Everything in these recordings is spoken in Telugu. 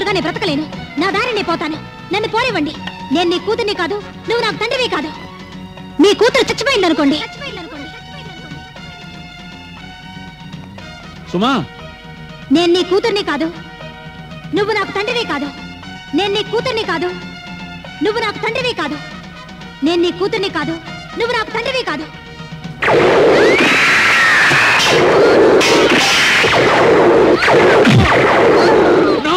కూతురుగా నేను బ్రతకలేను నా దారి నేను పోతాను నన్ను పోనివ్వండి నేను నీ కూతుర్ని కాదు నువ్వు నాకు తండ్రివి కాదు నీ కూతురు చచ్చిపోయింది అనుకోండి సుమా నేను నీ కూతుర్ని కాదు నువ్వు నాకు తండ్రివి కాదు నేను నీ కూతుర్ని కాదు నువ్వు నాకు తండ్రివి కాదు నేను నీ కూతుర్ని కాదు నువ్వు నాకు తండ్రివి కాదు No!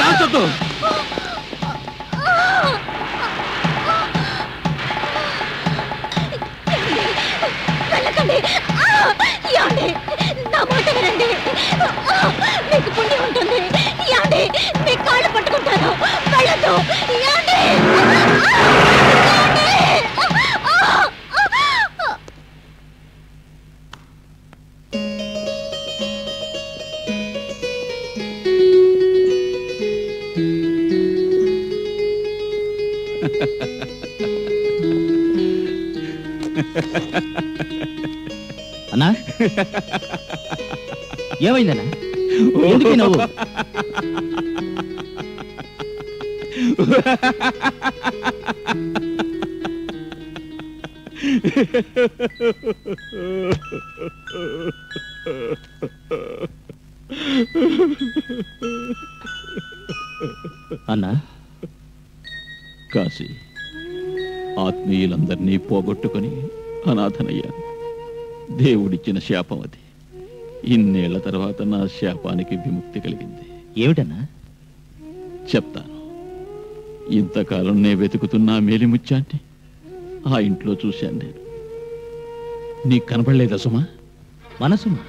Dance up! Kalakandi! Yande! Na maata vinandi! Meeku punyam untundi! Yande! Mee kaalu pattukuntanu! Velladdu! Yande! Yande! अन्ना ఏమైందన్న ఎందుకు నవ్వు అన్నా కాశీ ఆత్మీయులందర్నీ పోగొట్టుకొని అనాథనయ్యా దేవుడిచ్చిన శాపం అది ఇన్నేళ్ల తర్వాత నా శాపానికి విముక్తి కలిగింది ఏమిటన్నా చెప్తాను ఇంతకాలం నే వెతుకుతున్నా మేలిముచ్చాంటి ఆ ఇంట్లో చూశాను నేను నీకు కనపడలేదా సుమా మనసుమా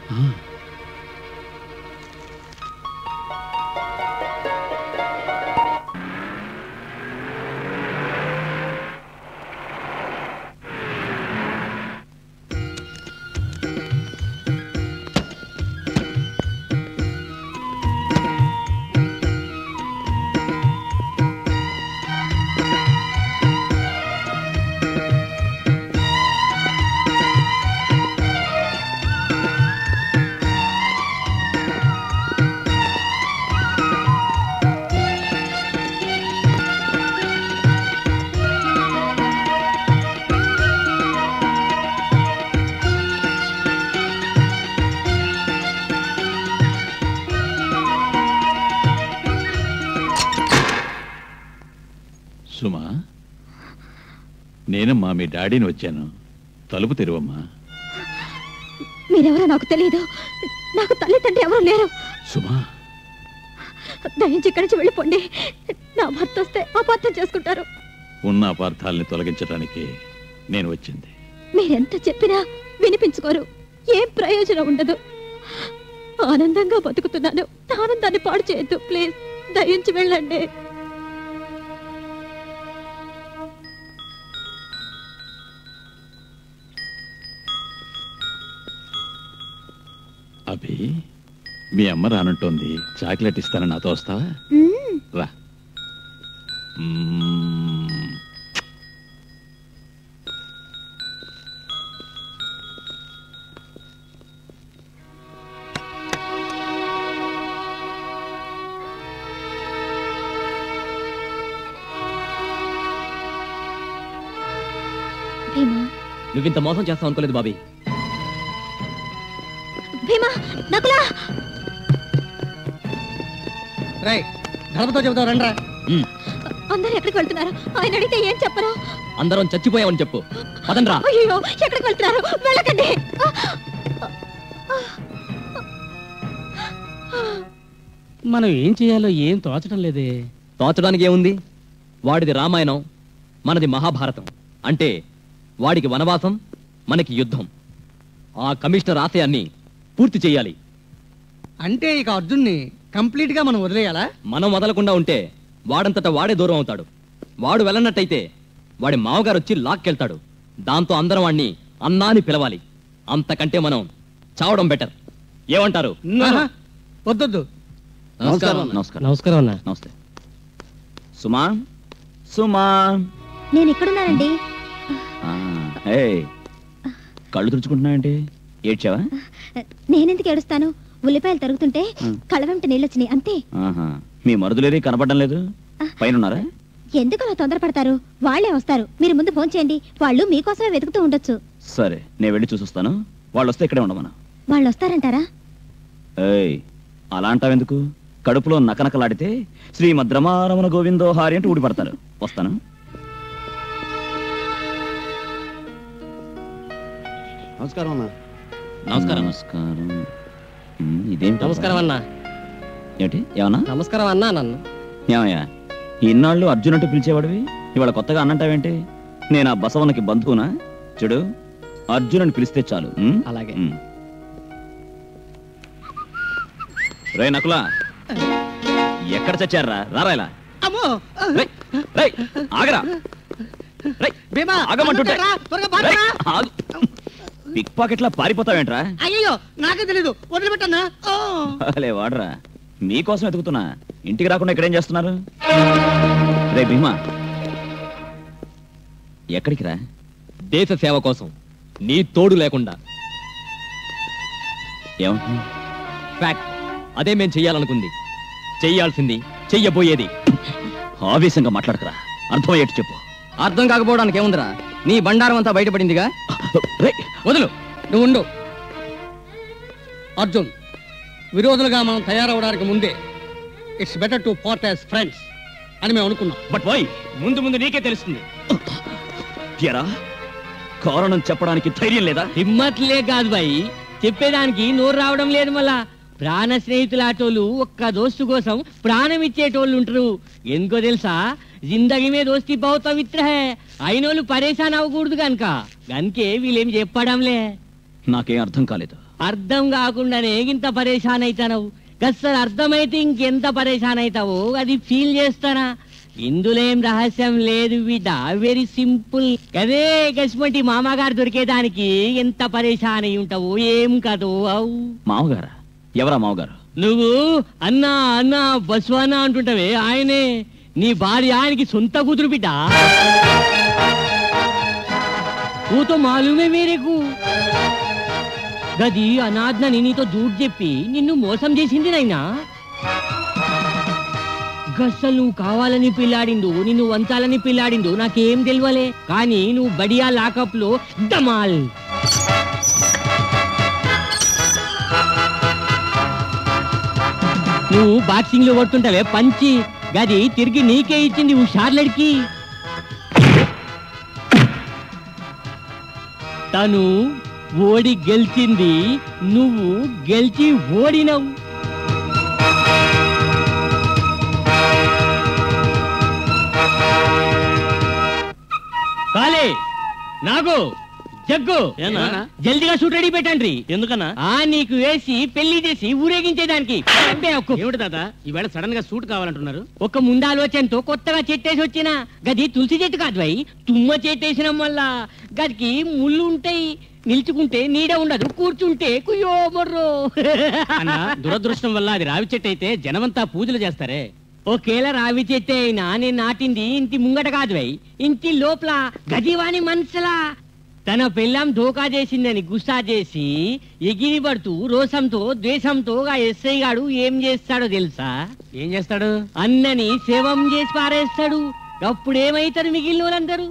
నేనమ్మా మీ డాడీని వచ్చాను తలుపు తెరువమ్మా మీరెవరో నాకు తెలియదు నాకు తల్లి తండ్రి ఎవరు లేరు సుమా దయించి ఇక్కడి నుంచి వెళ్ళిపోండి నా భర్త వస్తే అపార్థం చేసుకుంటారు ఉన్న అపార్థాలని తొలగించడానికి నేను వచ్చింది మీరెంత చెప్పినా వినిపించుకోరు ఏం ప్రయోజనం ఉండదు ఆనందంగా బతుకుతున్నాను ఆనందాన్ని పాడు చేయొద్దు ప్లీజ్ దయించి వెళ్ళండి అభి మీ అమ్మ రానంటోంది చాక్లెట్ ఇస్తాను నాతో వస్తావా రా నువ్వింత మోసం చేస్తావు అనుకోలేదు బాబీ అందరం చచ్చిపోయామని చెప్పు పదండ్రా మనం ఏం చేయాలో ఏం తోచడం లేదే తోచడానికి ఏముంది వాడిది రామాయణం మనది మహాభారతం అంటే వాడికి వనవాసం మనకి యుద్ధం ఆ కమిషనర్ ఆశయాన్ని పూర్తి చేయాలి అంటే ఇక అర్జున్ని కంప్లీట్ గా మనం వదిలేయాలా మనం వదలకుండా ఉంటే వాడంతటా వాడే దూరం అవుతాడు వాడు వెళ్ళనట్టయితే వాడి మామగారు వచ్చి లాక్కెళ్తాడు దాంతో అందరం వాడిని అన్నా అని పిలవాలి అంతకంటే మనం చావడం బెటర్ ఏమంటారు వద్దొద్దు నమస్కారం నమస్కారం నమస్కారం అన్న నమస్తే సుమా సుమా నేను ఇక్కడున్నానండి కళ్ళు తుడుచుకుంటున్నానండి ఏడ్చావా నేనెందుకు ఏడుస్తాను ఉల్లిపాయలు తరుగుతుంటే కళ్ళ వెంట నీళ్ళు వచ్చేని అంతే. ఆహా మీ మరుదులేరి కనబడడం లేదు పైన ఉన్నారా? ఎందుకు అలా తొందర పడతారు, వాళ్ళే వస్తారు. మీరు ముందు ఫోన్ చేయండి, వాళ్ళు మీ కోసమే వెతుకుతూ ఉండొచ్చు. సరే నేను వెళ్ళి చూస్తాను, వాళ్ళు వస్తే ఇక్కడే ఉండమను. వాళ్ళు వస్తారంటారా? ఏయ్ అలా అంటావెందుకు, కడుపులో నకనకలాడితే శ్రీమద్ రమారమణ గోవిందో హారి అంటూ ఊడిపడతారు. వస్తాను. నమస్కారం అన్న. నమస్కారం. నమస్కారం. ఇదేంటి నమస్కారం అన్న? ఏంటి ఏమన్నా నమస్కారం అన్నా? నన్ను ఏమయ్యా ఇన్నాళ్ళు అర్జున్ అంటూ పిలిచేవాడివి, ఇవాళ కొత్తగా అన్నంటావేంటి? నేను ఆ బసవన్నకి బంధువునా? చూడు అర్జున్ అని పిలిస్తే చాలు. అలాగే రే నకులా, ఎక్కడ చచ్చారా? రారా ఇలా. అమ్మో రే రే ఆగరా రే భీమా, ఆగమంటుంటే త్వరగా పారిరా. పిక్ పాకెట్లా పారిపోతావేంట్రా? అయ్యో నాకే తెలీదు, వదిలిపెట్టన్నా. అలే వాడరా, మీకోసం ఎదుగుతున్నా, ఇంటికి రాకుండా ఇక్కడేం చేస్తున్నారు? రే భీమా ఎక్కడికి రా? దేశ సేవ కోసం నీ తోడు లేకుండా. ఏమంటున్నా? ఫ్యాక్ట్ అదే మేము చెయ్యాలనుకుంది, చెయ్యాల్సింది చెయ్యబోయేది. ఆవేశంగా మాట్లాడకరా, అర్థమయ్యేట్టు చెప్పు. అర్థం కాకపోవడానికి ఏముందిరా, నీ బండారం అంతా బయటపడిందిగా. వదులు, నువ్వు ఉండు. అర్జున్, విరోధులుగా మనం తయారవడానికి ముందే it's better to part as friends అని మేము అనుకున్నాం. But why? ముందు ముందు నీకే తెలుస్తుంది. కారణం చెప్పడానికి ధైర్యం లేదా? హిమ్మత్లే కాదు బాయ్, చెప్పేదానికి నోరు రావడం లేదు. మళ్ళా ప్రాణ స్నేహితులాటోళ్ళు ఒక్క దోస్తు కోసం ప్రాణం ఇచ్చేటోళ్ళు ఉంటారు. ఎందుకో తెలుసా, జిందగీ మీద దోస్తీ బహుత మిత్ర హే, అయినోళ్ళు పరేషాన్ అవ్వకూడదు కనుక గనికే వీళ్ళేం చెప్పడంలే. నాకేం అర్థం కాలేదు. అర్థం కాకుండానే ఇంత పరేషాన్ అవుతావు, గస్సలు అర్థమైతే ఇంకెంత పరేషాన్ అవుతావో అది ఫీల్ చేస్తానా. ఇందులేం రహస్యం లేదు బిడ్డ, వెరీ సింపుల్. అదే కసిమటి మామగారు దొరికేదానికి ఎంత పరేషాన్ అయి ఉంటావు. ఏం కాదు అవు మామగారా? ఎవరా మామగారు? నువ్వు అన్నా అన్నా బస్వానా అంటుంటావే, ఆయనే. నీ భార్య ఆయనకి సొంత కూతురు బిడ్డ. ఊతో మాలుమే మేరకు గది అనాథని నీతో జూట్ చెప్పి నిన్ను మోసం చేసింది. నైనా గస్సలు నువ్వు కావాలని పిల్లాడిండు, నిన్ను వంచాలని పిల్లాడిండు, నాకేం తెలియలే. కానీ నువ్వు బడియా లాకప్ లో దమాల్. నువ్వు బాక్సింగ్ లో కొడుతుంటావే పంచి, గది తిరిగి నీకే ఇచ్చింది హుషార్లడికి. తను ఓడి గెలిచింది, నువ్వు గెలిచి ఓడినవు. కాలే నాగు జగ్గు, జల్దిగా షూట్ రెడీ పెట్టండి. ఎందుకన్నా? నీకు వేసి పెళ్లి చేసి ఊరేగించేదానికి. ఈవేళ సడన్ గా షూట్ కావాలంటున్నారు? ఒక్క ముందు ఆలోచనతో కొత్తగా చెట్టేసి వచ్చిన. గది తులసి చెట్టు కాదు భయ్, తుమ్మ చెట్టేసిన వల్ల గదికి ముళ్ళు ఉంటాయి. నిల్చుకుంటే నీడ ఉండదు, కూర్చుంటే కుయ్యో మర్రో. దురదృష్టం వల్ల అది రావి చెట్టు అయితే జనమంతా పూజలు చేస్తారే. ఒకేలా రావి చెట్టే అయినా నేను నాటింది ఇంటి ముంగట కాదు భయ్, ఇంటి లోపల గదివాణి మనసులా. తన పిల్లం ధోకా చేసిందని గుస్సా చేసి ఎగిరి పడుతూ రోషంతో ద్వేషంతో ఎస్ఐ గాడు ఏం చేస్తాడో తెలుసా? ఏం చేస్తాడు? అన్నని శవం చేసి పారేస్తాడు. అప్పుడేమైతారు మిగిలిన వాళ్ళందరూ?